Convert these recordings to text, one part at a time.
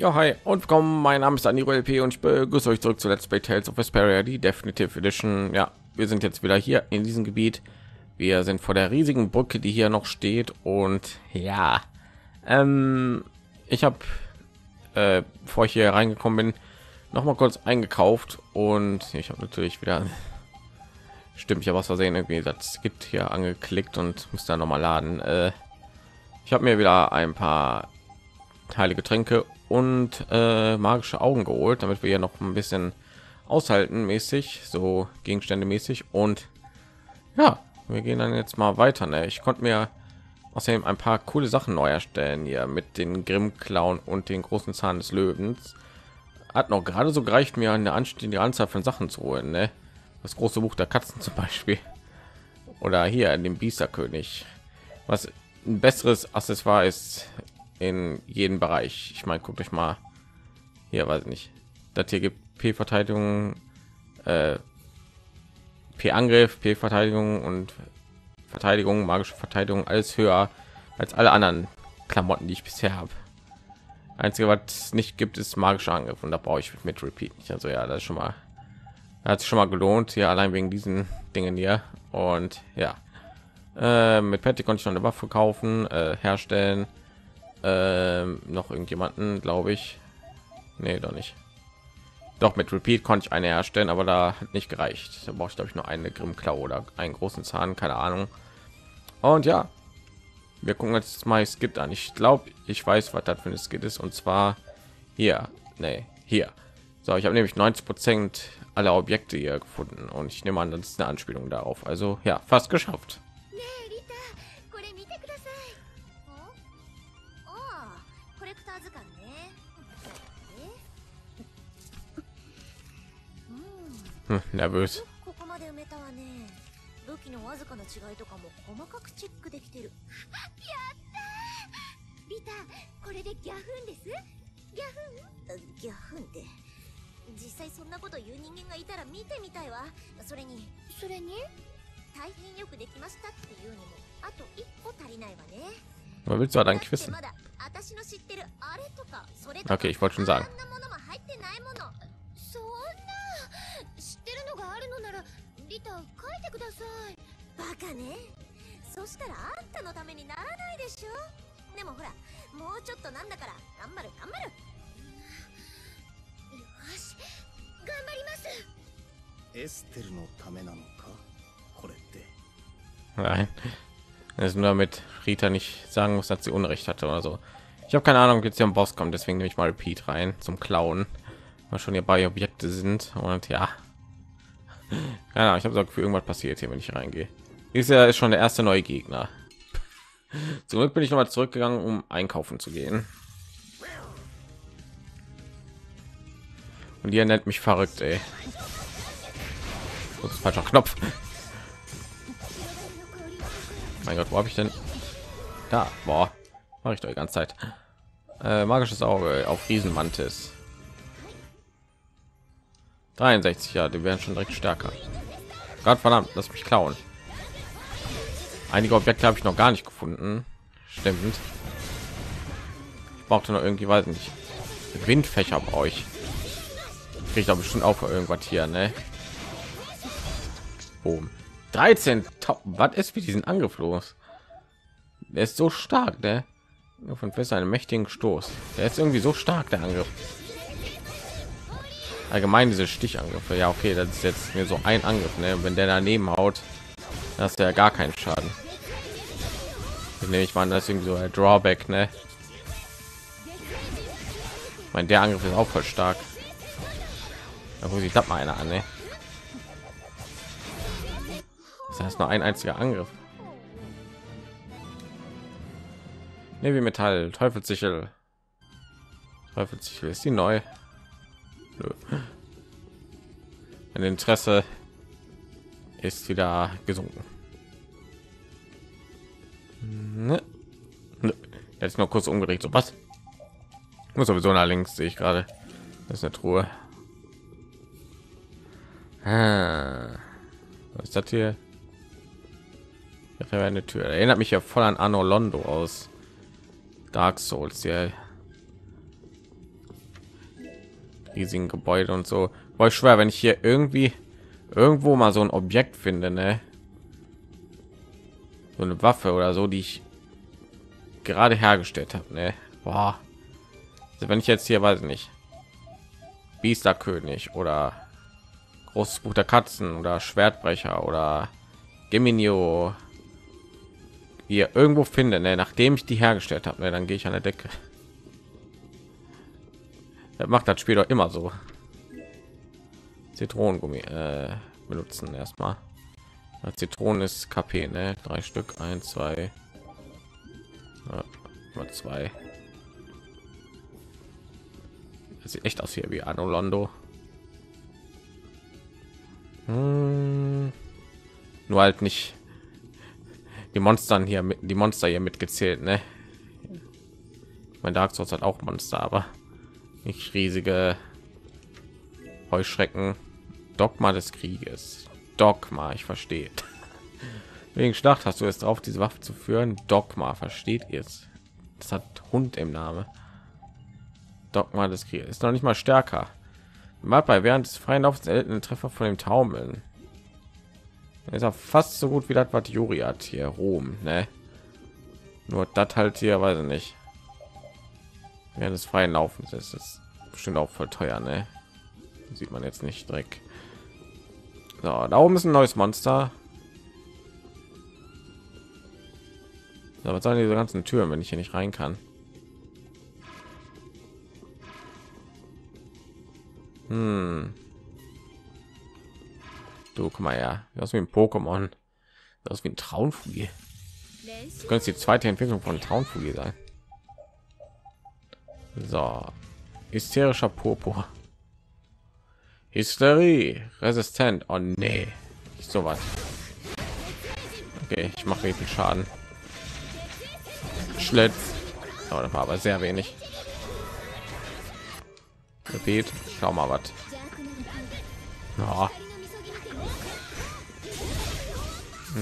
Ja, hi und willkommen, mein Name ist Anor Londo und ich begrüße euch zurück zu Let's Play Tales of Asperia, die Definitive Edition. Ja, wir sind jetzt wieder hier in diesem Gebiet. Wir sind vor der riesigen Brücke, die hier noch steht. Und ja, ich habe, bevor ich hier reingekommen bin, noch mal kurz eingekauft. Und ich habe natürlich wieder, stimmt, ich habe aus Versehen irgendwie das gibt hier angeklickt und muss dann noch mal laden. Ich habe mir wieder ein paar Teile Getränke und magische Augen geholt, damit wir hier noch ein bisschen aushalten mäßig, so Gegenstände mäßig. Und ja, wir gehen dann jetzt mal weiter, ne? Ich konnte mir außerdem ein paar coole Sachen neu erstellen hier mit den Grimm-Clown und den großen Zahn des Löwens. Hat noch gerade so gereicht, mir eine anstehende Anzahl von Sachen zu holen, ne? Das große Buch der Katzen zum Beispiel oder hier in dem Biesterkönig. Was ein besseres Accessoire ist in jedem Bereich. Ich meine, guckt euch mal hier, weiß nicht, das hier gibt P-Verteidigung, P-Angriff, P-Verteidigung und Verteidigung, magische Verteidigung, alles höher als alle anderen Klamotten, die ich bisher habe. Einzige, was nicht gibt, ist magischer Angriff und da brauche ich mit Repeat nicht. Also ja, das ist schon mal, hat sich schon mal gelohnt hier allein wegen diesen Dingen hier. Und ja, mit Patty konnte ich noch eine Waffe kaufen, herstellen. Noch irgendjemanden, glaube ich, nee, doch nicht, doch mit Repeat konnte ich eine herstellen, aber da hat nicht gereicht. Da brauche ich, glaube ich, noch eine Grimmklaue oder einen großen Zahn, keine Ahnung. Und ja, wir gucken jetzt mal Skit an. Ich glaube, ich weiß, was das für ein Skit ist, und zwar hier, nee, hier. So, ich habe nämlich 90% aller Objekte hier gefunden und ich nehme an, das ist eine Anspielung darauf. Also ja, fast geschafft. Nervös. Man will zwar dann quissen. Okay, ich wollte schon sagen. Nein, das ist nur, damit Rita nicht sagen muss, dass sie Unrecht hatte oder so. Ich habe keine Ahnung, jetzt hier am Boss kommt, deswegen nehme ich mal Repeat rein zum Klauen, weil schon hier bei Objekte sind. Und ja, ja, ich habe so für irgendwas passiert hier, wenn ich reingehe. Ist ja schon der erste neue Gegner. Zum Glück bin ich noch mal zurückgegangen, um einkaufen zu gehen. Und ihr nennt mich verrückt, ey. Das ist falscher Knopf. Mein Gott, wo habe ich denn? Da, boah, mache ich doch die ganze Zeit. Magisches Auge auf Riesenmantis. 63, ja, die werden schon direkt stärker. Gott verdammt, lass mich klauen. Einige Objekte habe ich noch gar nicht gefunden. Stimmt. Ich brauchte noch irgendwie, weiß nicht. Windfächer bei euch. Kriege ich da bestimmt auch irgendwas hier, ne? Boom. 13. Was ist mit diesen Angriff los? Der ist so stark, ne? Von fest einen mächtigen Stoß. Der ist irgendwie so stark, der Angriff. Allgemein diese Stichangriffe, ja, okay, das ist jetzt mir so ein Angriff, ne? Wenn der daneben haut, dass der gar keinen Schaden, nehme ich mal, das irgendwie so ein Drawback, ne? Ich meine, der Angriff ist auch voll stark, da muss ich da mal einer an, ne? Das heißt nur ein einziger Angriff, ne? Wie Metall, Teufelssichel, Teufelssichel ist die neu. Mein Interesse ist wieder gesunken. Ne? Ne. Jetzt noch kurz umgedreht. So was? Ich muss sowieso nach links, sehe ich gerade. Das ist eine Truhe. Ah. Was ist das hier? Das wäre eine Tür. Das erinnert mich ja voll an Anor Londo aus Dark Souls. Ja. riesigen Gebäude und so. Boah, ich schwör, wenn ich hier irgendwo mal so ein Objekt finde, ne? So eine Waffe oder so, die ich gerade hergestellt habe, ne? Boah. Also wenn ich jetzt hier, weiß nicht, Biesterkönig oder großes Buch der Katzen oder Schwertbrecher oder Geminio hier irgendwo finde, ne? Nachdem ich die hergestellt habe, ne? Dann gehe ich an der Decke. Das macht das Spiel doch immer so. Zitronengummi benutzen erstmal. Zitronen ist KP, ne? 3 Stück, 1, 2, ja, mal 2. Das sieht echt aus hier wie Anor Londo. Nur halt nicht die Monstern hier mit, die Monster hier mitgezählt, ne? Mein Dark Souls hat auch Monster, aber nicht riesige Heuschrecken. Dogma des Krieges. Dogma, ich verstehe. Wegen Schlacht hast du es drauf, diese Waffe zu führen. Dogma, versteht ihr es? Das hat Hund im Namen. Dogma des Krieges ist noch nicht mal stärker. Mal bei während des freien Laufs seltenen Treffer von dem Taumeln. Ist er fast so gut wie das, was Yuri hat hier Rom, ne? Nur das halt hier, weiß ich nicht. Während des freien Laufens ist es bestimmt auch voll teuer, ne? Sieht man jetzt nicht direkt. So, da oben ist ein neues Monster. So, was sollen diese ganzen Türen, wenn ich hier nicht rein kann? Du, guck mal her, das ist wie ein Pokémon. Das ist wie ein Traumfugie. Das könnte die zweite Entwicklung von Traumfugie sein. So, hysterischer Purpur. Hysterie resistent. Oh nee, nicht so was. Okay, ich mache richtig Schaden. Schlitz. Oh, das war aber sehr wenig. Gebet, schau mal was. Oh.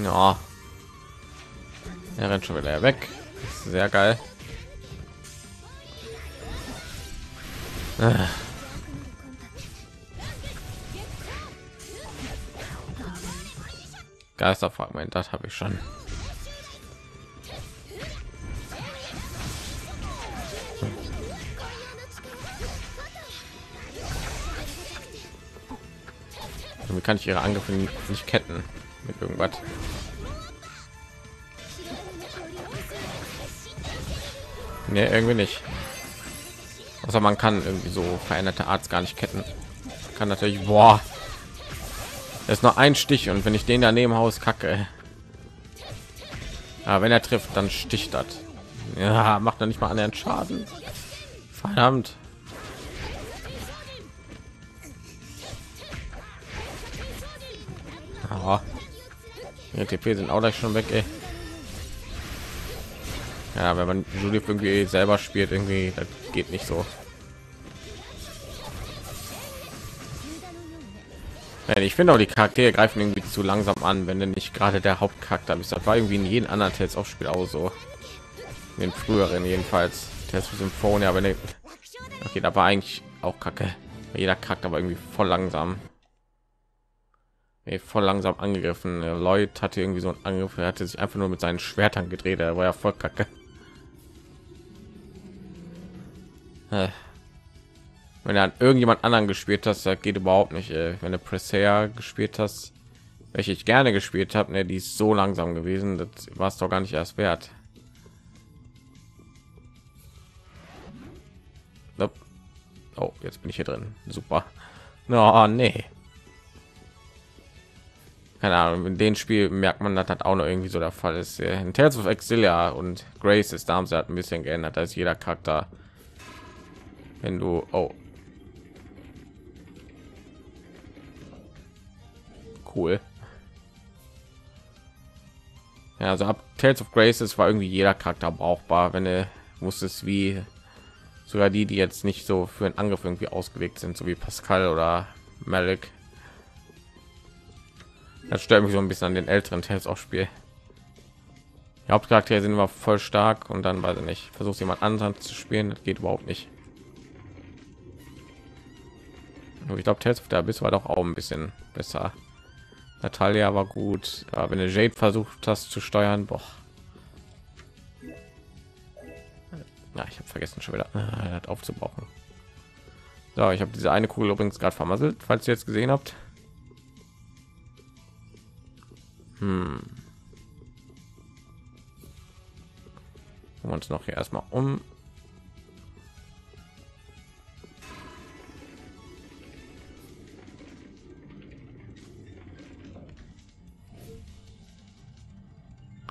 Ja, er rennt schon wieder weg. Sehr geil. Geisterfragment, das habe ich schon. Damit kann ich ihre Angriffe nicht ketten mit irgendwas. Nee, irgendwie nicht. Also man kann irgendwie so veränderte Arzt gar nicht ketten. Kann natürlich, boah, ist nur ein Stich und wenn ich den daneben haus, kacke. Aber wenn er trifft, dann sticht das. Ja, macht er nicht mal annähernd Schaden. Verdammt. Oh. Die TP sind auch gleich schon weg, ey. Ja, wenn man Judith irgendwie selber spielt, irgendwie, das geht nicht so. Ich finde auch, die Charaktere greifen irgendwie zu langsam an, wenn denn nicht gerade der Hauptcharakter bist. Das war irgendwie in jedem anderen Tales auch Spiel auch so. In den früheren jedenfalls. Tales of Symphonia, aber ne. Okay, da war eigentlich auch kacke. Jeder Charakter war irgendwie voll langsam. Voll langsam angegriffen. Lloyd hatte irgendwie so einen Angriff, er hatte sich einfach nur mit seinen Schwertern gedreht, er war ja voll kacke. Wenn er an irgendjemand anderen gespielt hast, das geht überhaupt nicht. Wenn du Presea gespielt hast, welche ich gerne gespielt habe, ne, die ist so langsam gewesen, das war es doch gar nicht erst wert. Oh, jetzt bin ich hier drin. Super. No, nee. Keine Ahnung, in dem Spiel merkt man, dass das auch noch irgendwie so der Fall ist. In Tales of Exilia und Graces, da haben sie halt ein bisschen geändert, da ist jeder Charakter, wenn du, oh, cool. Ja, also ab Tales of Graces war irgendwie jeder Charakter brauchbar, wenn du wusstest, wie, sogar die, die jetzt nicht so für einen Angriff irgendwie ausgelegt sind, so wie Pascal oder Malik. Das stört mich so ein bisschen an den älteren Tales auch Spiel. Die Hauptcharaktere sind immer voll stark und dann, weiß ich nicht, versucht jemand anderen zu spielen, das geht überhaupt nicht. Ich glaube, Tales of the Abyss war doch auch ein bisschen besser. Natalia war gut. Ja, wenn du Jade versucht hast zu steuern, boah. Na, ich habe vergessen schon wieder aufzubrauchen. So, ich habe diese eine Kugel übrigens gerade vermasselt, falls ihr jetzt gesehen habt. Wir uns noch hier erstmal um.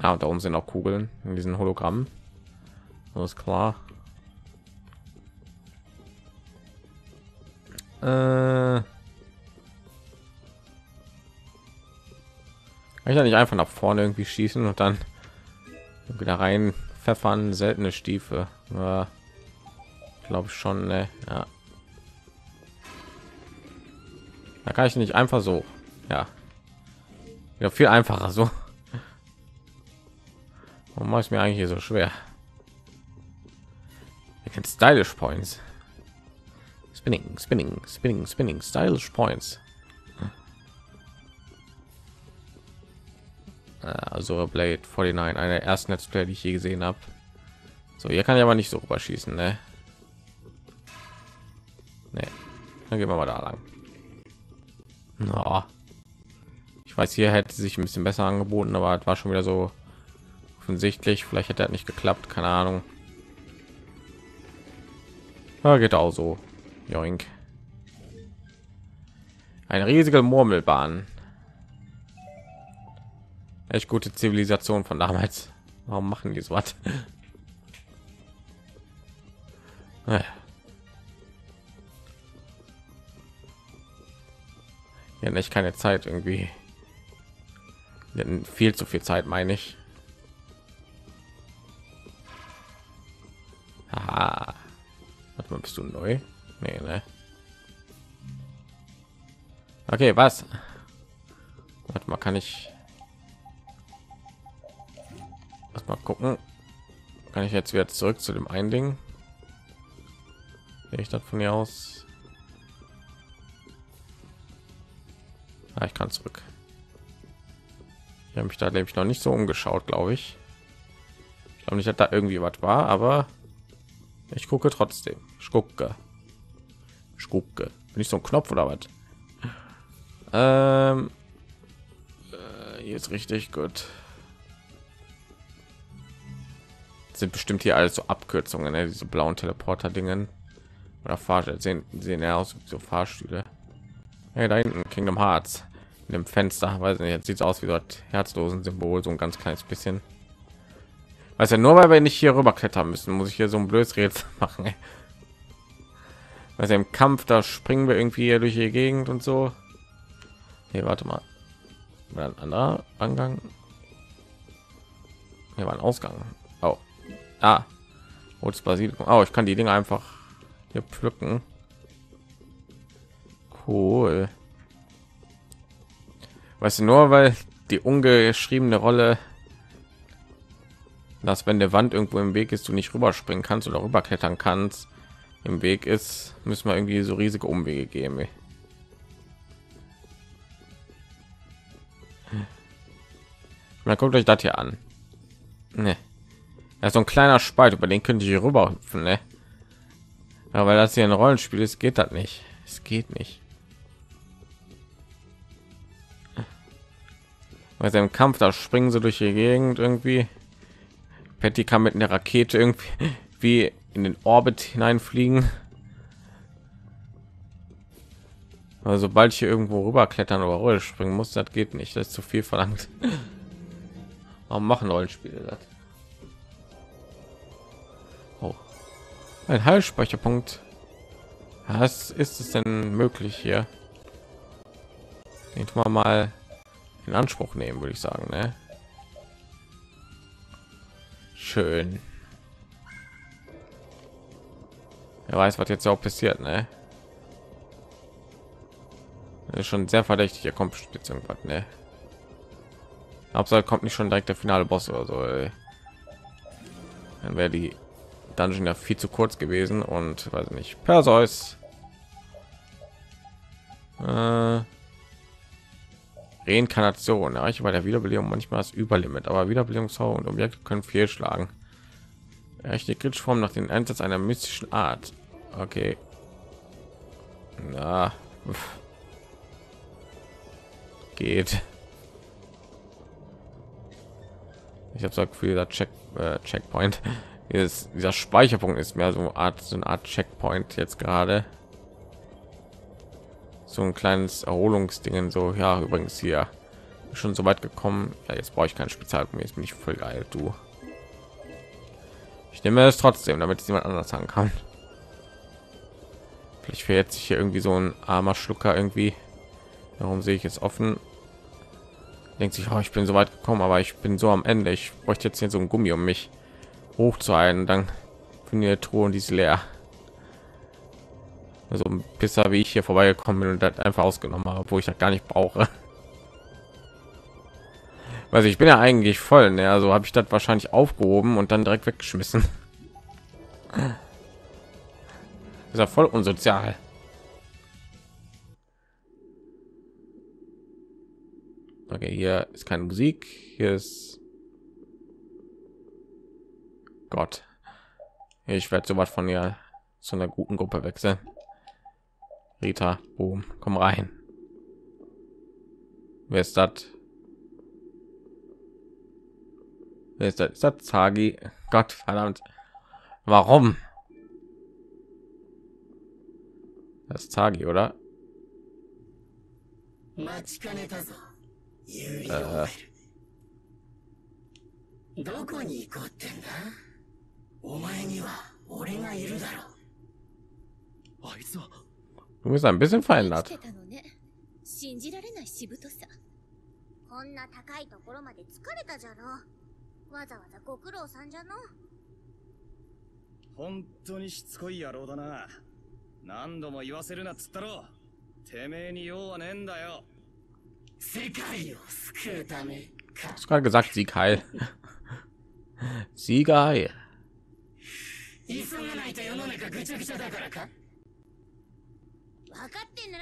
Ah, und da oben sind auch Kugeln in diesen Hologrammen. Das ist klar. Kann ich da nicht einfach nach vorne irgendwie schießen und dann wieder rein pfeffern? Seltene Stiefel, ja, glaube schon, ne? Ja. Da kann ich nicht einfach so, ja viel einfacher so. Warum mache ich mir eigentlich hier so schwer? Stylish Points. Spinning. Stylish Points. Also Blade 49, eine der ersten Let's Play, die ich je gesehen habe. So, hier kann ich aber nicht so rüber schießen, ne? Nee. Dann gehen wir mal da lang. No. Ich weiß, hier hätte sich ein bisschen besser angeboten, aber es war schon wieder so offensichtlich. Vielleicht hätte er nicht geklappt, keine Ahnung. Ja, geht auch so. Joink. Eine riesige Murmelbahn. Echt gute Zivilisation von damals. Warum machen die so was? Ja, nicht keine Zeit irgendwie. Viel zu viel Zeit, meine ich. Aha. Warte mal, bist du neu? Nee, ne? Okay, was? Warte mal, kann ich erstmal gucken? Kann ich jetzt wieder zurück zu dem einen Ding? Sehe ich das von hier aus? Ah, ich kann zurück. Ich habe mich da nämlich noch nicht so umgeschaut, glaube ich. Ich glaube nicht, dass da irgendwie was war, aber ich gucke trotzdem. Ich gucke. Bin ich so ein Knopf oder was? Jetzt richtig gut. Das sind bestimmt hier alles so Abkürzungen, ne? Diese blauen Teleporter-Dingen oder Fahrstühle sehen ja aus wie so Fahrstühle. Hey, da hinten Kingdom Hearts in dem Fenster, weiß nicht. Jetzt sieht es aus wie dort herzlosen Symbol, so ein ganz kleines bisschen. Also nur weil wir nicht hier rüber klettern müssen, muss ich hier so ein blödes Rätsel machen. Also im Kampf, da springen wir irgendwie hier durch die Gegend und so. Hier, warte mal. War ein anderer Angang. Hier war ein Ausgang. Oh. Ah. Rotes Basilikum. Oh, ich kann die Dinge einfach hier pflücken. Cool. Weißt du, nur weil die ungeschriebene Rolle, dass wenn der Wand irgendwo im Weg ist, du nicht rüberspringen kannst oder rüberklettern kannst, im Weg ist, müssen wir irgendwie so riesige Umwege geben. Man guckt euch das hier an. Ne. Ja, so ein kleiner Spalt, über den könnte ich hier rüber hüpfen, ne? Ja, weil das hier ein Rollenspiel ist, geht das nicht. Es geht nicht. Also im Kampf, da springen sie durch die Gegend irgendwie. Patty kann mit einer Rakete irgendwie wie in den Orbit hineinfliegen. Also sobald ich hier irgendwo rüber klettern oder Rolle springen muss, das geht nicht. Das ist zu viel verlangt. Warum machen Rollenspiele das? Oh. Ein Heilspeicherpunkt. Was ist es denn möglich hier? Den tun wir mal in Anspruch nehmen, würde ich sagen, ne? Schön. Wer weiß, was jetzt auch passiert, ne? Das ist schon sehr verdächtig. Hier kommt jetzt irgendwas, ne? Abseits kommt nicht schon direkt der finale Boss oder so, ey. Dann wäre die Dungeon ja viel zu kurz gewesen und weiß nicht. Perseus. Reinkarnation erreiche bei der Wiederbelebung manchmal das Überlimit, aber Wiederbelebungszauber und Objekte können fehlschlagen. Echte Kritschform nach dem Einsatz einer mystischen Art. Okay. Na. Uff. Geht. Ich habe gesagt, für dieser Checkpoint. Dieser Speicherpunkt ist mehr so eine Art Checkpoint jetzt gerade. So ein kleines Erholungsdingen, so ja, übrigens hier schon so weit gekommen. Ja, jetzt brauche ich kein Spezialpunkt, jetzt bin ich voll geil, du. Ich nehme es trotzdem, damit es jemand anders haben kann. Vielleicht fährt sich hier irgendwie so ein armer Schlucker irgendwie. Warum sehe ich jetzt offen? Denkt sich, oh, ich bin so weit gekommen, aber ich bin so am Ende. Ich bräuchte jetzt hier so ein Gummi, um mich hochzuhalten. Dann finde ich die Truhe und die ist leer. So ein Pisser, wie ich hier vorbeigekommen bin und das einfach ausgenommen habe, obwohl ich das gar nicht brauche. Also ich bin ja eigentlich voll, ne? Also habe ich das wahrscheinlich aufgehoben und dann direkt weggeschmissen. Das ist ja voll unsozial. Okay, hier ist keine Musik, hier ist Gott. Ich werde so was von ihr zu einer guten Gruppe wechseln. Rita, boom, komm rein. Wer ist das? Wer ist das? Ist das Zagi? Gott, verdammt. Warum? Das ist Zagi, oder? Du bist ein bisschen verändert. Du hast gerade gesagt, Sieg heil. Sieg heil. Ne.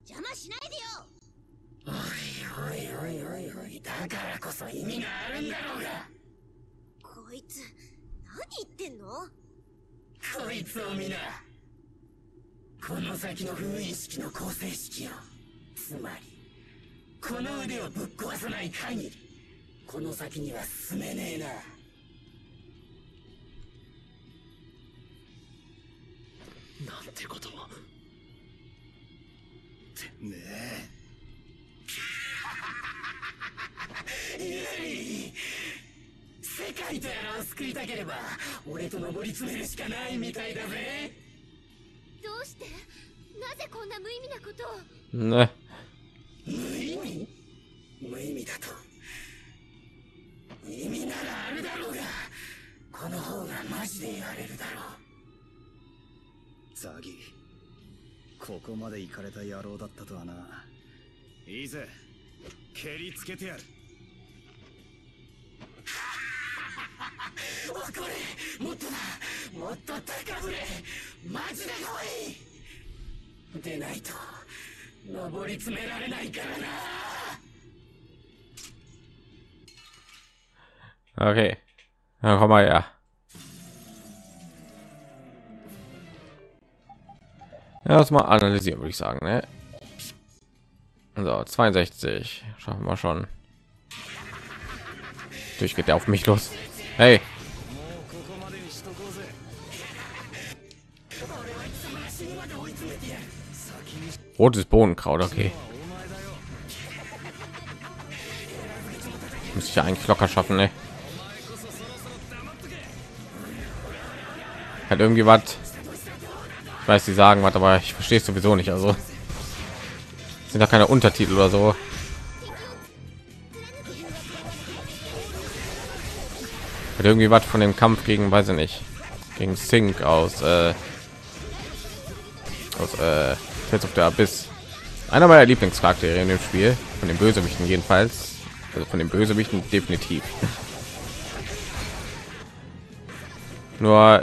Okay, dann komm mal her. Erstmal analysieren, würde ich sagen, ne? So, 62 schaffen wir schon. Natürlich geht er auf mich los. Hey, rotes Bohnenkraut, okay. Muss ich ja eigentlich locker schaffen, ne? Hat irgendwie was. Ich weiß, die sagen was, aber ich verstehe es sowieso nicht. Also sind da keine Untertitel oder so. Hat irgendwie was von dem Kampf gegen, weiß ich nicht, gegen Sync aus Tales of the Abyss. Einer meiner Lieblingscharaktere in dem Spiel, von den Bösewichten jedenfalls. Also von den Bösewichten definitiv. Nur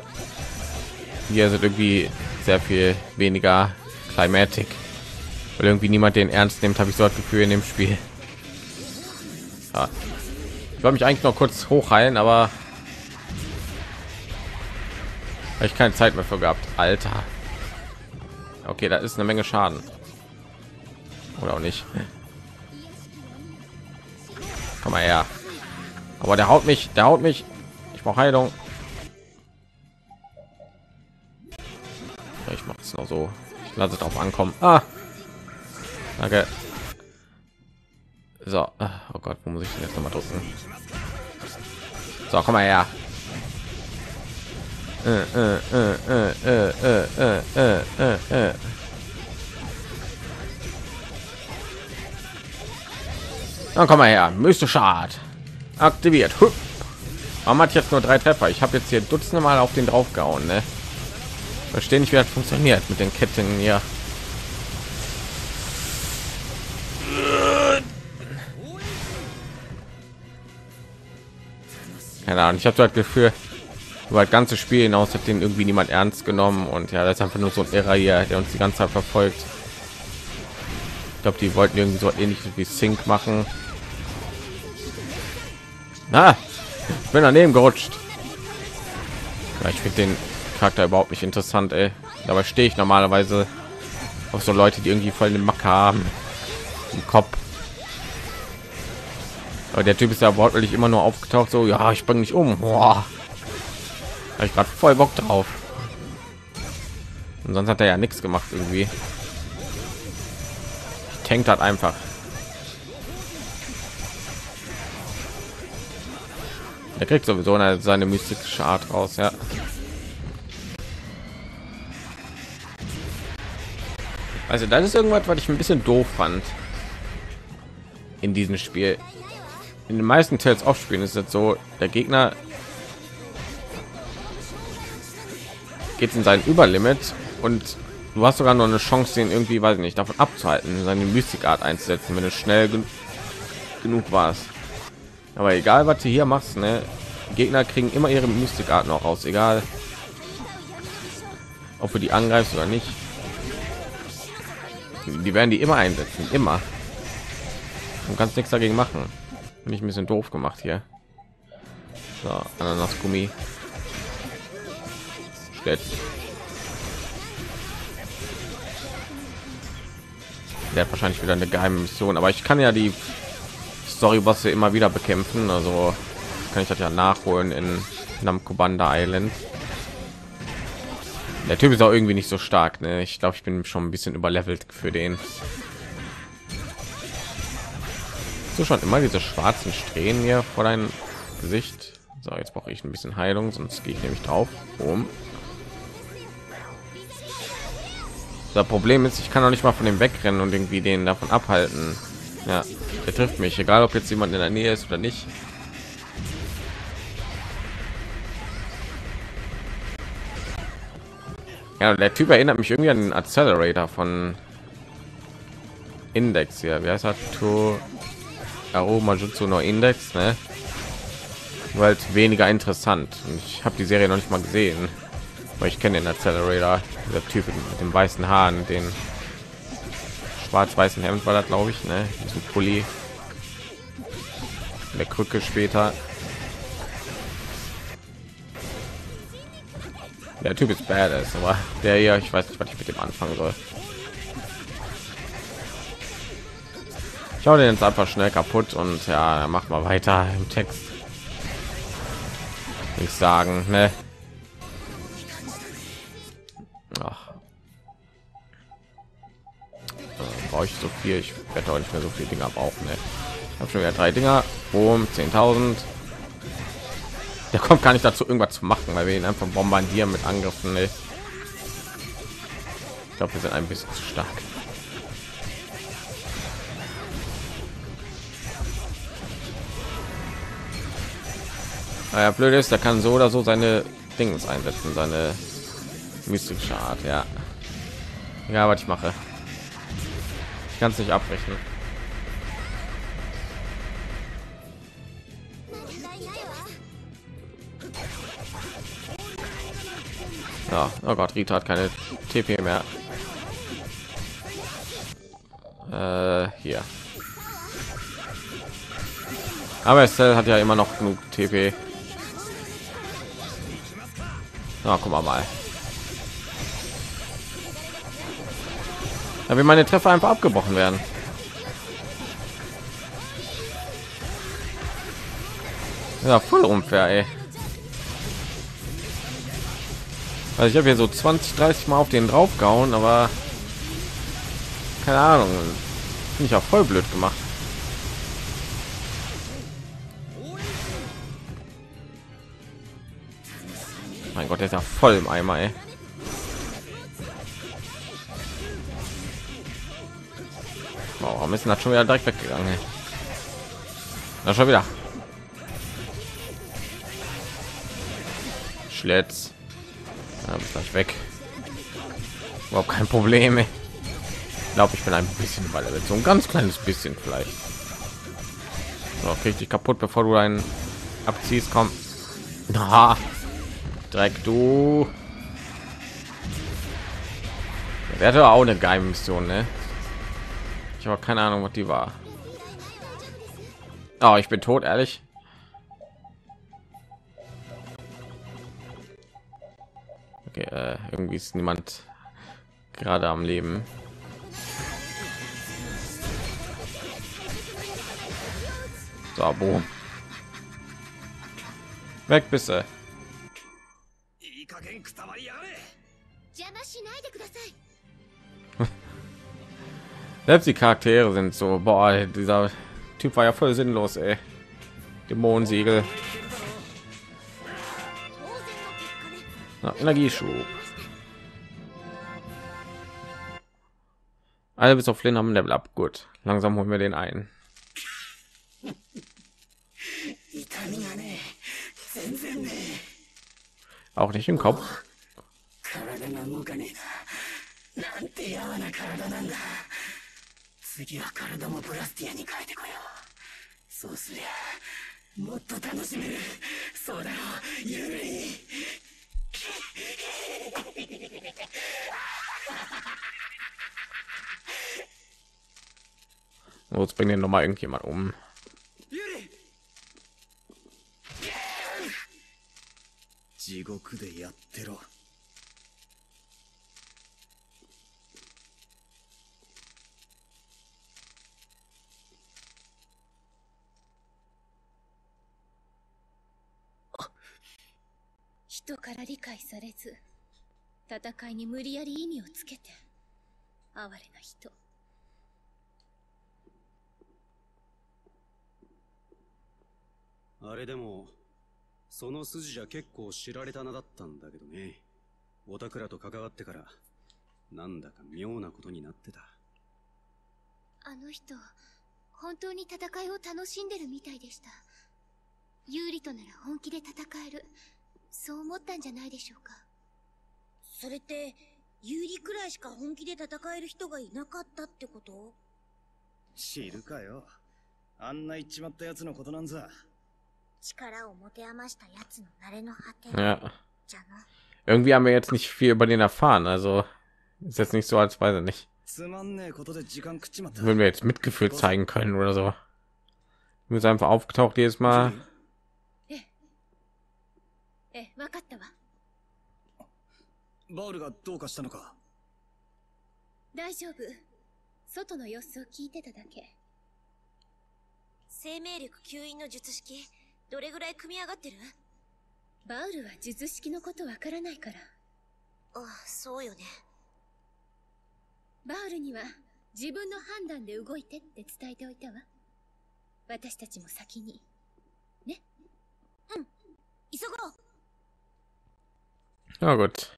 hier sind irgendwie sehr viel weniger Klimatik weil irgendwie niemand den ernst nimmt, habe ich so das Gefühl in dem Spiel. Ja. Ich wollte mich eigentlich noch kurz hochheilen, aber habe ich keine Zeit mehr für gehabt. Alter. Okay, da ist eine Menge Schaden. Oder auch nicht. Komm mal her. Aber der haut mich, Ich brauche Heilung. Ich mache es noch so. Ich lasse drauf ankommen. Ah. Danke. So. Oh Gott, wo muss ich denn jetzt noch mal drücken? So, komm mal her. Dann komm mal her. Mystischer Art. Aktiviert. Hup. Warum hat jetzt nur 3 Treffer? Ich habe jetzt hier dutzende Mal auf den drauf gehauen, ne? Verstehe nicht, wie das funktioniert mit den Ketten hier. Keine Ahnung, ich habe das Gefühl, über das ganze Spiel hinaus hat den irgendwie niemand ernst genommen und ja, das ist einfach nur so ein Irrer hier, der uns die ganze Zeit verfolgt. Ich glaube, die wollten irgendwie so ähnlich wie Sync machen. Na, ich bin daneben gerutscht. Ja, ich finde den Charakter überhaupt nicht interessant, ey. Dabei stehe ich normalerweise auf so Leute, die irgendwie voll eine Macke haben im Kopf. Aber der Typ ist ja wortwörtlich immer nur aufgetaucht, so ja, ich bringe mich um. Boah. Habe ich gerade voll Bock drauf. Und sonst hat er ja nichts gemacht irgendwie. Tankt hat einfach. Er kriegt sowieso seine mystische Art raus, ja. Also das ist irgendwas, was ich ein bisschen doof fand in diesem Spiel. In den meisten Tales of Spielen ist es so, der Gegner geht in sein Überlimit und du hast sogar noch eine Chance, den irgendwie, weiß ich nicht, davon abzuhalten, seine Mystikart einzusetzen, wenn du schnell genug warst. Aber egal, was du hier machst, ne, Gegner kriegen immer ihre Mystikart noch raus, egal ob du die angreifst oder nicht. Die werden die immer einsetzen, immer. Du kannst nichts dagegen machen. Bin ich ein bisschen doof gemacht hier. So, Ananasgummi. Der hat wahrscheinlich wieder eine geheime Mission, aber ich kann ja die Storybosse immer wieder bekämpfen, also kann ich das ja nachholen in Namco Banda Island. Der Typ ist auch irgendwie nicht so stark, ne? Ich glaube, ich bin schon ein bisschen überlevelt für den. So, schon immer diese schwarzen Strähnen hier vor deinem Gesicht. So, jetzt brauche ich ein bisschen Heilung, sonst gehe ich nämlich drauf. Boom. Das Problem ist, ich kann auch nicht mal von dem wegrennen und irgendwie den davon abhalten. Ja, der trifft mich, egal ob jetzt jemand in der Nähe ist oder nicht. Ja, der Typ erinnert mich irgendwie an den Accelerator von Index hier. Wie heißt er? To Aru Majutsu no Index, ne? Weil weniger interessant. Und ich habe die Serie noch nicht mal gesehen. Ich kenne den Accelerator, der Typ mit dem weißen Haaren, den schwarz-weißen Hemd war das, glaube ich, ne? Zum Pulli, der Krücke später. Der Typ ist badass, aber der hier, ich weiß nicht, was ich mit dem anfangen soll. Ich hau den jetzt einfach schnell kaputt und ja, mach mal weiter im Text. Nichts sagen, ne? Brauche ich so viel? Ich werde auch nicht mehr so viele Dinger brauchen. Ne? Ich habe schon wieder 3 Dinger. Boom, 10.000. Der kommt gar nicht dazu, irgendwas zu machen, weil wir ihn einfach bombardieren mit Angriffen. Ne? Ich glaube, wir sind ein bisschen zu stark. Naja, blöd ist, der kann so oder so seine Dings einsetzen, seine mystische Art, ja. Ja, was ich mache. Ich kann es nicht abrechnen. Ja, oh Gott, Rita hat keine TP mehr. Hier. Aber Estelle hat ja immer noch genug TP. Na, guck mal. Da wie meine Treffer einfach abgebrochen werden. Ja, voll unfair, ey. Also ich habe hier so 20, 30 Mal auf den drauf gehauen, aber keine Ahnung. Bin ich auch voll blöd gemacht. Mein Gott, der ist ja voll im Eimer, ey. Wow, warum ist denn das schon wieder direkt weggegangen, ey? Na, schon wieder. Schlitz. Ja, ist gleich weg. Überhaupt kein Problem, ey. Ich glaube, ich bin ein bisschen weiter. So ein ganz kleines bisschen vielleicht. So, krieg dich kaputt, bevor du einen abziehst. Komm. Na. Dreck, du. Der hatte auch eine geile Mission, ne? Ich habe keine Ahnung, was die war. Oh, ich bin tot, ehrlich. Okay, irgendwie ist niemand gerade am Leben. So, boom. Weg, bisse. Selbst die Charaktere sind so, boah, dieser Typ war ja voll sinnlos, ey. Dämonensiegel. Na, Energieschub. Alle bis auf Flynn haben Level up. Gut, langsam holen wir den ein. Auch nicht im Kopf. So, jetzt bringt den noch mal irgendjemand um. Ja. Irgendwie haben wir jetzt nicht viel über den erfahren, also ist jetzt nicht so, als weiß er nicht. Würden wir jetzt Mitgefühl zeigen können oder so. Wir sind einfach aufgetaucht jedes Mal. Ja gut.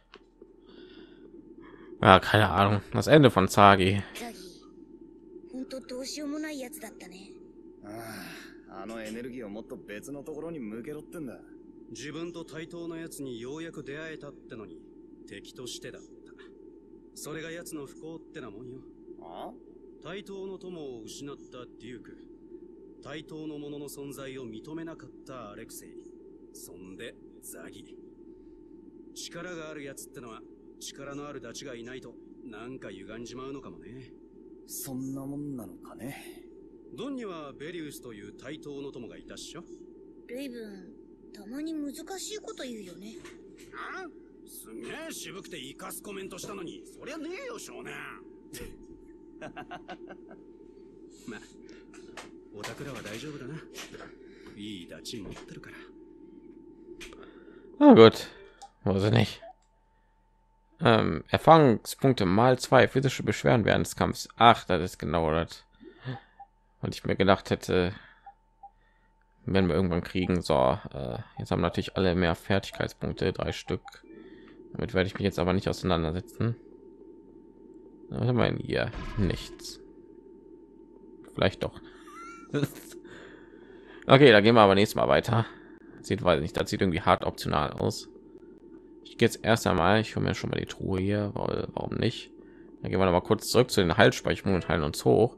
Ja, keine Ahnung. Das Ende von Zagi. そんなもんなのかね。ドンにはベリウスという対等の友がいたっしょ。レイブン、たまに難しいこと言うよね。あ？すげえ渋くてイカすコメントしたのに、そりゃねえよ少年。まあ、お宅らは大丈夫だな。いいダチ持ってるから。Na gut, also nicht. Erfahrungspunkte mal 2 physische Beschwerden während des Kampfs. Ach, das ist genau das. Und ich mir gedacht hätte, wenn wir irgendwann kriegen, so, jetzt haben natürlich alle mehr Fertigkeitspunkte, 3 Stück. Damit werde ich mich jetzt aber nicht auseinandersetzen. Was haben wir denn hier? Nichts. Vielleicht doch. Okay, da gehen wir aber nächstes Mal weiter. Sieht, weiß nicht, das sieht irgendwie hart optional aus. Ich gehe jetzt erst einmal, ich hole mir schon mal die Truhe hier, weil, warum nicht. Dann gehen wir noch mal kurz zurück zu den Heilspeicherungen und heilen uns hoch.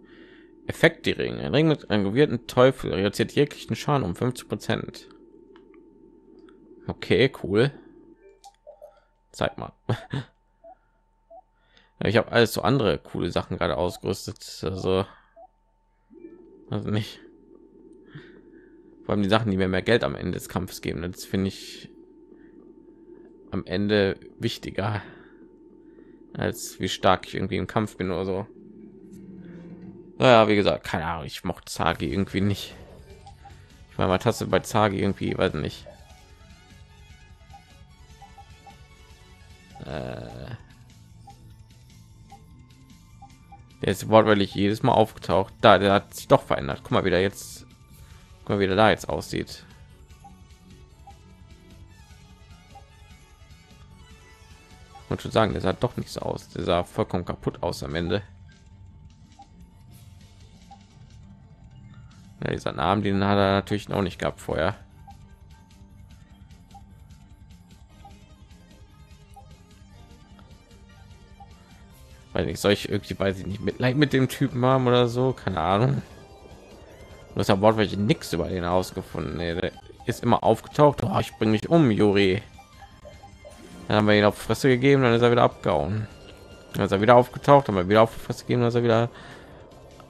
Effekt: die Ring, ein Ring mit einem gewirrten Teufel reduziert jeglichen Schaden um 50%. Okay, cool. Zeig mal. Ich habe alles so andere coole Sachen gerade ausgerüstet, also nicht. Vor allem die Sachen, die mir mehr Geld am Ende des Kampfes geben, das finde ich am Ende wichtiger, als wie stark ich irgendwie im Kampf bin oder so. Naja, wie gesagt, keine Ahnung, ich mochte Zagi irgendwie nicht. Ich meine, was hast du bei Zagi irgendwie, weiß nicht. Der ist wortwörtlich jedes Mal aufgetaucht. Da, der hat sich doch verändert. Guck mal, wieder jetzt. Guck mal, wie der da jetzt aussieht. Und schon sagen, der sah doch nicht so aus. Der sah vollkommen kaputt aus am Ende. Ja, dieser Namen, den hat er natürlich noch nicht gehabt vorher. Weil ich solche irgendwie, weiß ich nicht, Mitleid mit dem Typen haben oder so, keine Ahnung. Das hat wortwörtlich nichts über den herausgefunden. Nee, der ist immer aufgetaucht. Oh, ich bringe mich um, Yuri. Dann haben wir ihn auf Fresse gegeben, dann ist er wieder abgehauen. Dann ist er wieder aufgetaucht, haben wir wieder auf Fresse gegeben, dann ist er wieder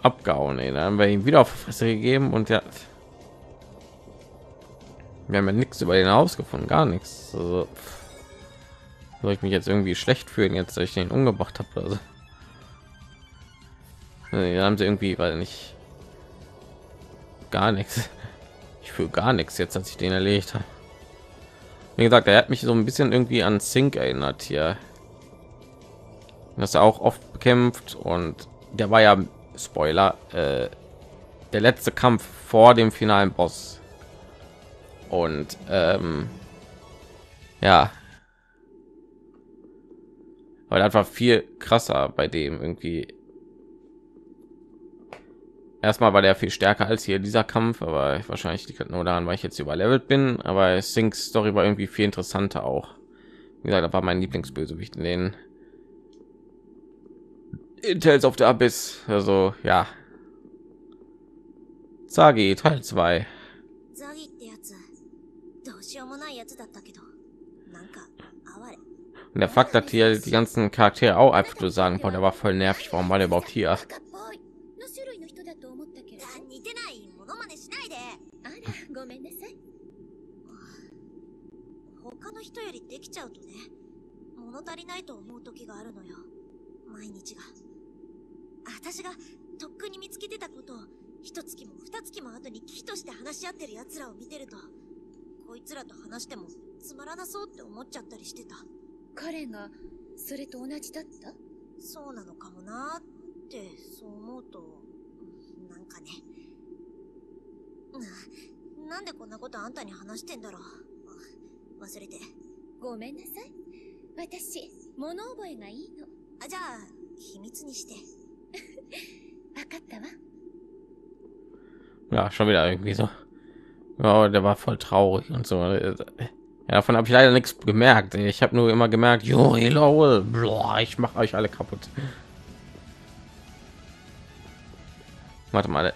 abgehauen. Nee, dann haben wir ihn wieder auf Fresse gegeben und ja, wir haben ja nichts über den herausgefunden, gar nichts. Also, soll ich mich jetzt irgendwie schlecht fühlen, jetzt, dass ich den umgebracht habe? Also, nee, haben sie irgendwie, weil nicht. Gar nichts. Ich fühle gar nichts jetzt, als ich den erledigt habe. Wie gesagt, er hat mich so ein bisschen irgendwie an Sync erinnert hier. Das er auch oft bekämpft und der war ja Spoiler der letzte Kampf vor dem finalen Boss. Und ja, weil das war viel krasser bei dem irgendwie. Erstmal war der viel stärker als hier dieser Kampf, aber wahrscheinlich liegt nur daran, weil ich jetzt überlevelt bin. Aber Syncs Story war irgendwie viel interessanter auch. Wie gesagt, da war mein Lieblingsbösewicht in den Tales of the Abyss. Also ja, Zagi Teil 2. Und der Fakt, dass hier die ganzen Charaktere auch einfach zu sagen, boah, der war voll nervig. Warum war der überhaupt hier? Ja, schon wieder irgendwie so. Ja, der war voll traurig und so. Ja, davon habe ich leider nichts gemerkt. Ich habe nur immer gemerkt, jo, ich mache euch alle kaputt. Warte mal,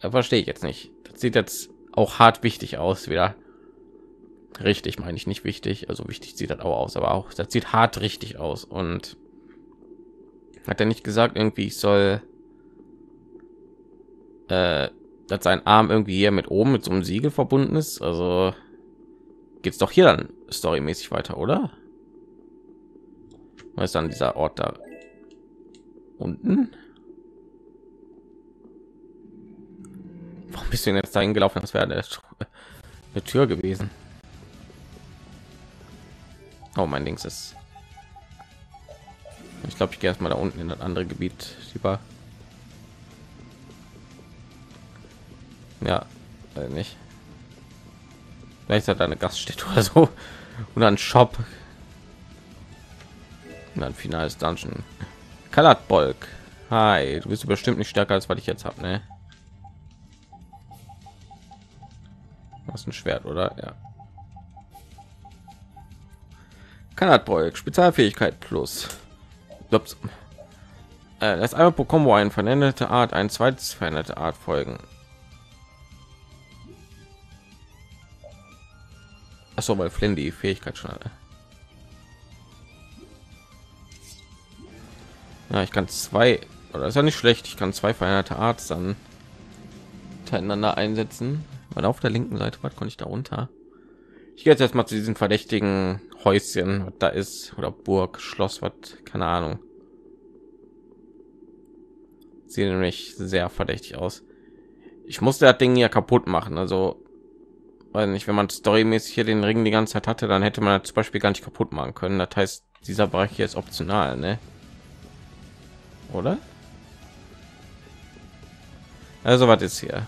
da verstehe ich jetzt nicht. Das sieht jetzt auch hart wichtig aus wieder. Richtig meine ich, nicht wichtig, also wichtig sieht das auch aus, aber auch das sieht hart richtig aus. Und hat er nicht gesagt irgendwie, ich soll dass sein Arm irgendwie hier mit oben mit so einem Siegel verbunden ist. Also geht's doch hier dann storymäßig weiter, oder? Was ist dann dieser Ort da unten? Warum bist du denn jetzt dahin gelaufen? Das wäre eine Tür gewesen. Oh, mein Dings ist. Ich glaube, ich gehe erstmal da unten in das andere Gebiet über. Ja, nicht. Vielleicht hat er eine Gaststätte oder so. Und ein Shop. Und ein finales Dungeon. Kalatbolk. Hi, du bist bestimmt nicht stärker als was ich jetzt habe, ne? Was ein Schwert, oder? Ja. Kalatbolk. Spezialfähigkeit plus. Ups. Das einmal pro Combo eine veränderte Art, ein zweites veränderte Art folgen. Ach so, weil Flynn die Fähigkeit schon hatte. Ja, ich kann zwei, oder ist ja nicht schlecht, ich kann zwei veränderte Arts dann miteinander einsetzen. Weil auf der linken Seite, was konnte ich da runter? Ich gehe jetzt erstmal zu diesem verdächtigen Häuschen, was da ist, oder Burg, Schloss, was, keine Ahnung. Sieht nämlich sehr verdächtig aus. Ich musste das Ding ja kaputt machen, also weiß nicht, wenn man storymäßig hier den Ring die ganze Zeit hatte, dann hätte man das zum Beispiel gar nicht kaputt machen können. Das heißt, dieser Bereich hier ist optional, ne? Oder? Also was ist hier?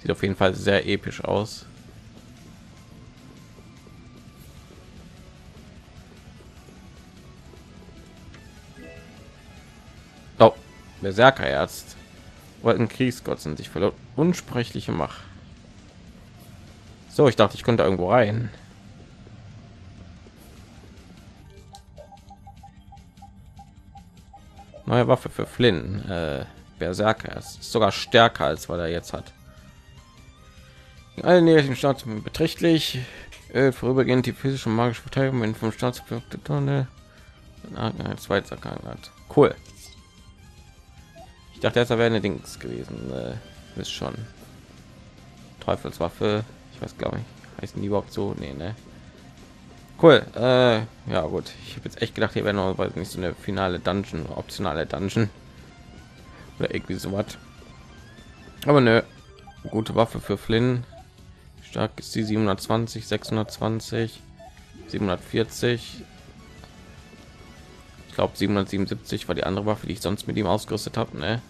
Sieht auf jeden Fall sehr episch aus. Oh, Berserkerärzt. Wollten Kriegsgott sind sich verloren. Unsprechliche Macht. So, ich dachte, ich könnte irgendwo rein. Neue Waffe für Flynn. Berserker ist sogar stärker als was er jetzt hat. In allen negativen Staaten beträchtlich. Vorübergehend die physische und magische Verteidigung in 5 Staatsbewirkte Tonne. Ein zweiter Kandidat. Cool. Ich dachte, das wäre eine Dings gewesen. Ist schon Teufelswaffe. Ich weiß, glaube ich, heißen die überhaupt so? Nee, ne? Cool. Ja, gut. Ich habe jetzt echt gedacht, hier wäre noch nicht so eine finale Dungeon, optionale Dungeon oder irgendwie so was. Aber ne, gute Waffe für Flynn. Stark ist die 720, 620, 740. Ich glaube 777 war die andere Waffe, die ich sonst mit ihm ausgerüstet habe, ne?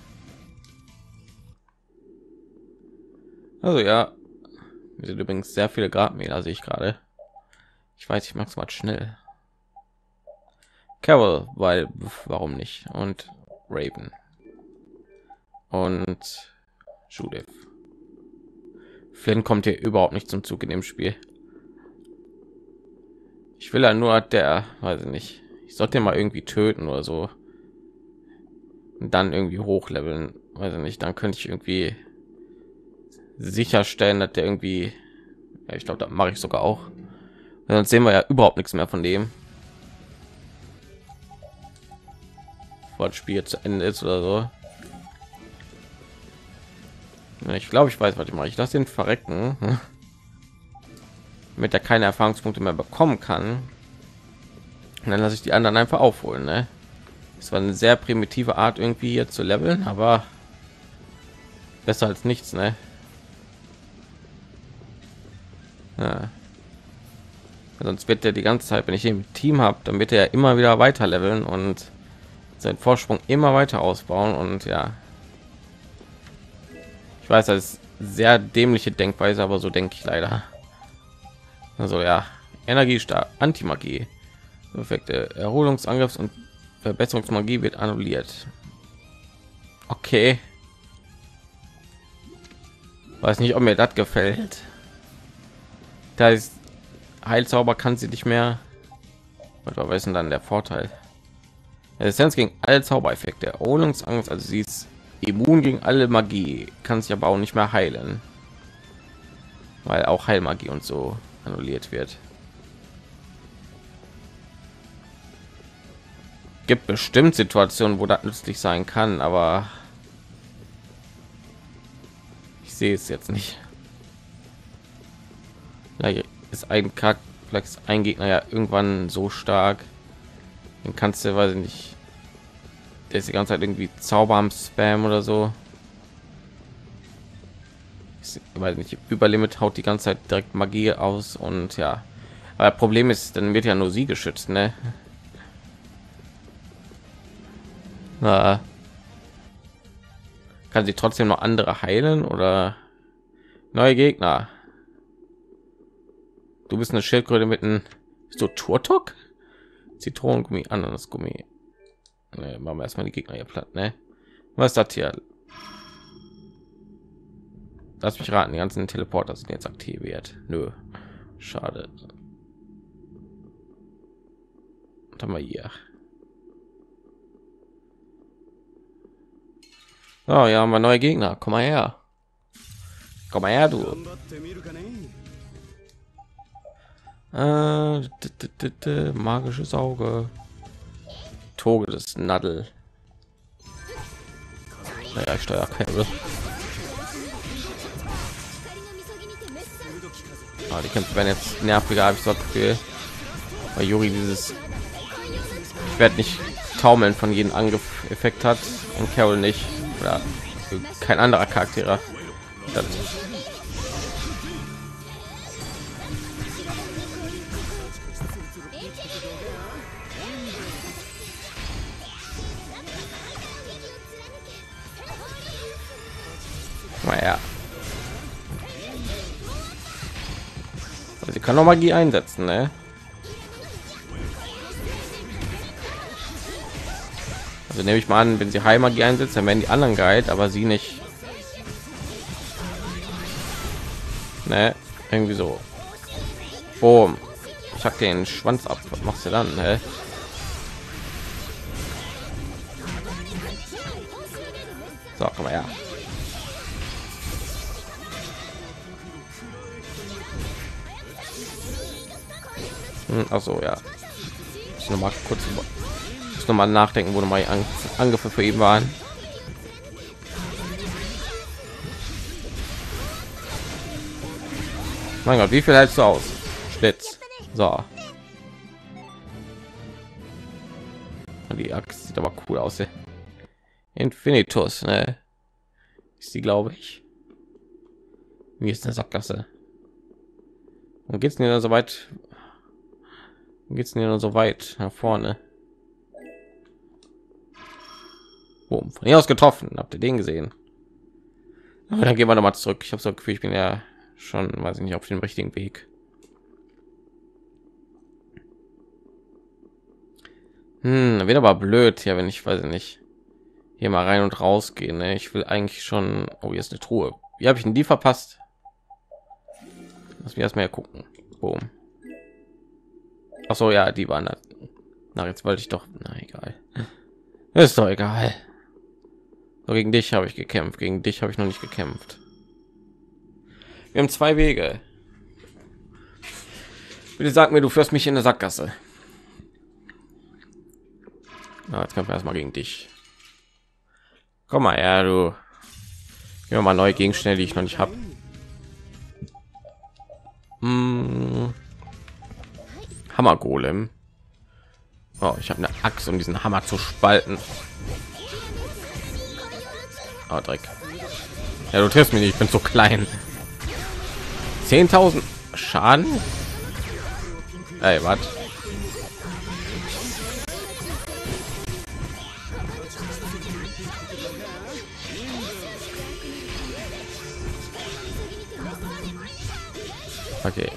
Also ja, wir sind übrigens sehr viele Gradmäler, sehe ich gerade. Ich weiß, ich mag's mal schnell. Carol, weil warum nicht? Und Raven und Judith. Flynn kommt hier überhaupt nicht zum Zug in dem Spiel. Ich will ja nur der, weiß ich nicht. Ich sollte mal irgendwie töten oder so. Und dann irgendwie hochleveln, weiß ich nicht. Dann könnte ich irgendwie sicherstellen, dass der irgendwie, ja, ich glaube, das mache ich sogar auch. Sonst sehen wir ja überhaupt nichts mehr von dem, bevor das Spiel zu Ende ist oder so. Ich glaube, ich weiß, was ich mache. Ich lasse den verrecken, damit er keine Erfahrungspunkte mehr bekommen kann. Und dann lasse ich die anderen einfach aufholen, ne? Es war eine sehr primitive Art, irgendwie hier zu leveln, aber besser als nichts, ne? Ja. Sonst wird er die ganze Zeit, wenn ich ihn im Team habe, dann wird er immer wieder weiter leveln und seinen Vorsprung immer weiter ausbauen. Und ja, ich weiß, das ist sehr dämliche Denkweise, aber so denke ich leider. Also ja, Energiestar, Antimagie, perfekte Erholungsangriffs- und Verbesserungsmagie wird annulliert. Okay, weiß nicht, ob mir das gefällt. Da ist Heilzauber, kann sie nicht mehr. Was weiß denn dann der Vorteil? Resistenz gegen alle Zaubereffekte, Erholungsangst, also sie ist immun gegen alle Magie, kann sich aber auch nicht mehr heilen, weil auch Heilmagie und so annulliert wird. gibt bestimmt Situationen, wo das nützlich sein kann, aber ich sehe es jetzt nicht. Ja, hier ist ein Kack, vielleicht ein Gegner ja irgendwann so stark, dann kannst du, weiß ich nicht, der ist die ganze Zeit irgendwie Zauber am Spam oder so. Ich weiß nicht, Überlimit haut die ganze Zeit direkt Magie aus und ja. Aber Problem ist, dann wird ja nur sie geschützt, ne? Na. Kann sie trotzdem noch andere heilen oder neue Gegner? Du bist eine Schildkröte mit einem so Turtok? Zitronengummi, Ananasgummi. Ne, machen wir erstmal die Gegner hier platt, ne? Was ist das hier? Lass mich raten, die ganzen Teleporter sind jetzt aktiviert. Nö, schade. Was haben wir hier? Oh ja, haben wir neue Gegner. Komm mal her. Komm mal her, du. Magisches Auge. Toge des Nadel. Naja, ich steuere Carol. Die Kämpfe werden jetzt nerviger, habe ich so das Gefühl. Weil Yuri dieses ich werde nicht taumeln von jedem Angriff Effekt hat und Carol nicht oder kein anderer Charakter. Dann naja. Sie kann noch Magie einsetzen, ne? Also nehme ich mal an, wenn sie Heilmagie einsetzt, dann werden die anderen geheilt, aber sie nicht. Ne? Irgendwie so. Boom. Ich hack den Schwanz ab. Was machst du dann, ne? So, komm mal her. Also ja, ich noch mal kurz nochmal nachdenken, wo nochmal Angriffe für ihn waren. Mein Gott, wie viel hältst du aus? Schlitz. So. Die Axt sieht aber cool aus. Ey. Infinitus, ne? Ist die, glaube ich. Wie ist eine Sackgasse? Und geht's denn so weit? Geht's denn so weit nach vorne? Boom. Von hier aus getroffen. Habt ihr den gesehen? Aber dann gehen wir noch mal zurück. Ich habe so ein Gefühl, ich bin ja schon, weiß ich nicht, auf dem richtigen Weg. Wird aber blöd hier, wenn ich, weiß ich nicht, hier mal rein und raus gehen. Ne? Ich will eigentlich schon. Oh, hier ist eine Truhe. Wie habe ich denn die verpasst? Lass mich erstmal gucken. Boom. Ach so, ja, die waren da. Na, jetzt wollte ich doch. Na, egal. Ist doch egal. So, gegen dich habe ich gekämpft. Gegen dich habe ich noch nicht gekämpft. Wir haben zwei Wege. Bitte sag mir, du führst mich in eine Sackgasse. Na, jetzt kämpfen wir erstmal gegen dich. Komm mal her, du. Gehen wir mal neue Gegenstände, die ich noch nicht habe. Hammer Golem. Oh, ich habe eine Axt, um diesen Hammer zu spalten. Oh, Dreck. Ja, du triffst mich nicht, ich bin so klein. 10.000 Schaden. Ey, was? Okay.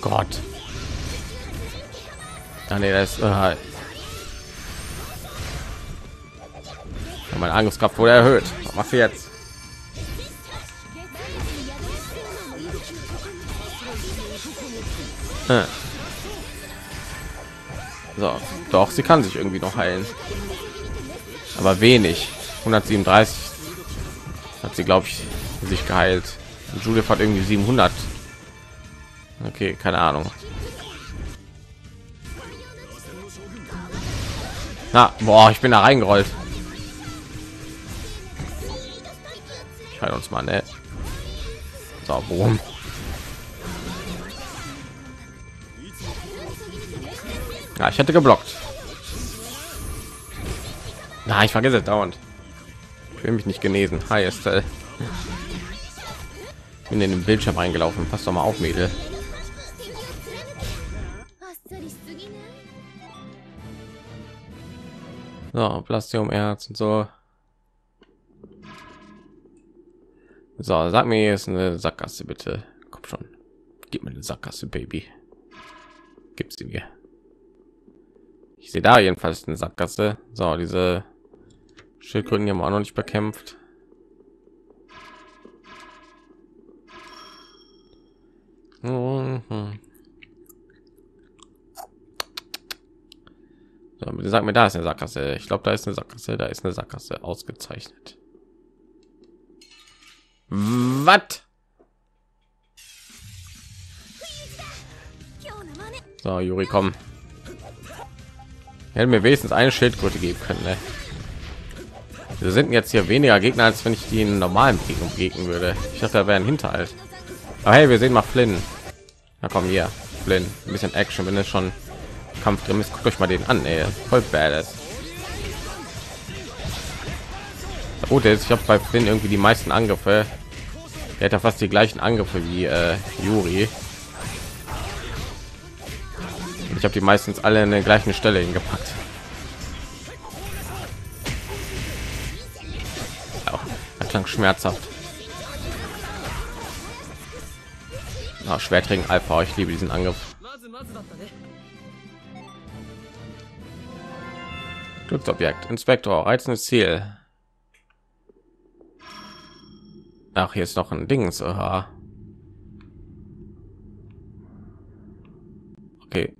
Gott. Ah, nee, das ist ja, mein Angriffskraft wurde erhöht. Was machst du jetzt? Hm. So, doch, sie kann sich irgendwie noch heilen. Aber wenig. 137 hat sie, glaube ich, sich geheilt. Und Judith hat irgendwie 700. Okay, keine Ahnung. Na, boah, ich bin da reingerollt. Ich halte uns mal, ne? So, boom. Ja, ich hätte geblockt. Na, ich vergesse dauernd. Ich will mich nicht genesen. Hi, Estelle. Ich bin in den Bildschirm reingelaufen. Pass doch mal auf, Mädel. So, Plastium-Erz und so. So, sag mir jetzt eine Sackgasse, bitte. Komm schon. Gib mir eine Sackgasse, Baby. Gib sie mir. Ich sehe da jedenfalls eine Sackgasse. So, diese Schildkröten haben wir auch noch nicht bekämpft. So, bitte sag mir, da ist eine Sackgasse. Ich glaube, da ist eine Sackgasse. Da ist eine Sackgasse. Ausgezeichnet. Was? So, Yuri, komm. Hätten mir wenigstens eine Schildkröte geben können. Ne? Wir sind jetzt hier weniger Gegner, als wenn ich die in normalen Krieg umgegnen würde. Ich dachte, da wäre ein Hinterhalt. Aber hey, wir sehen mal Flynn. Na komm hier, Flynn. Ein bisschen Action, wenn es schon Kampf drin ist. Guckt euch mal den an, ey. Voll badass. Gut ist, ich habe bei Flynn irgendwie die meisten Angriffe. Er hat ja fast die gleichen Angriffe wie Yuri. Ich habe die meistens alle in der gleichen Stelle hingepackt. Oh, das klang schmerzhaft. Oh, Schwertring Alpha, ich liebe diesen Angriff. Glücksobjekt, Inspektor, reizendes Ziel. Ach, hier ist noch ein Dings. Aha. Okay.